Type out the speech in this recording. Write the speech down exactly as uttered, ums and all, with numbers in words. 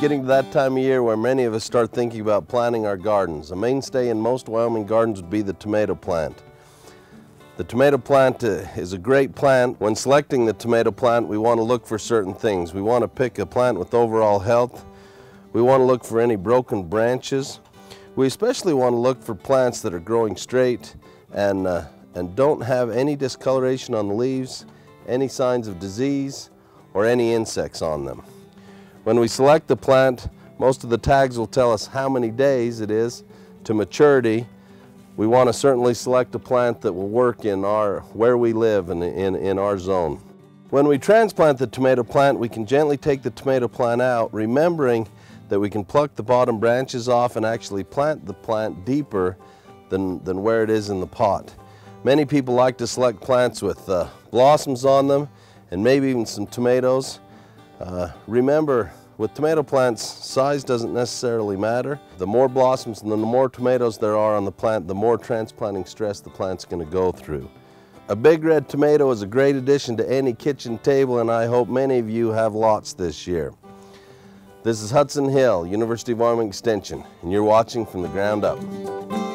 getting to that time of year where many of us start thinking about planting our gardens. A mainstay in most Wyoming gardens would be the tomato plant. The tomato plant is a great plant. When selecting the tomato plant, we want to look for certain things. We want to pick a plant with overall health. We want to look for any broken branches. We especially want to look for plants that are growing straight and, uh, and don't have any discoloration on the leaves, any signs of disease, or any insects on them. When we select the plant, most of the tags will tell us how many days it is to maturity. We want to certainly select a plant that will work in our, where we live and in, in our zone. When we transplant the tomato plant, we can gently take the tomato plant out, remembering that we can pluck the bottom branches off and actually plant the plant deeper than, than where it is in the pot. Many people like to select plants with uh, blossoms on them and maybe even some tomatoes. Uh, remember, with tomato plants, size doesn't necessarily matter. The more blossoms and the more tomatoes there are on the plant, the more transplanting stress the plant's going to go through. A big red tomato is a great addition to any kitchen table, and I hope many of you have lots this year. This is Hudson Hill, University of Wyoming Extension, and you're watching From the Ground Up.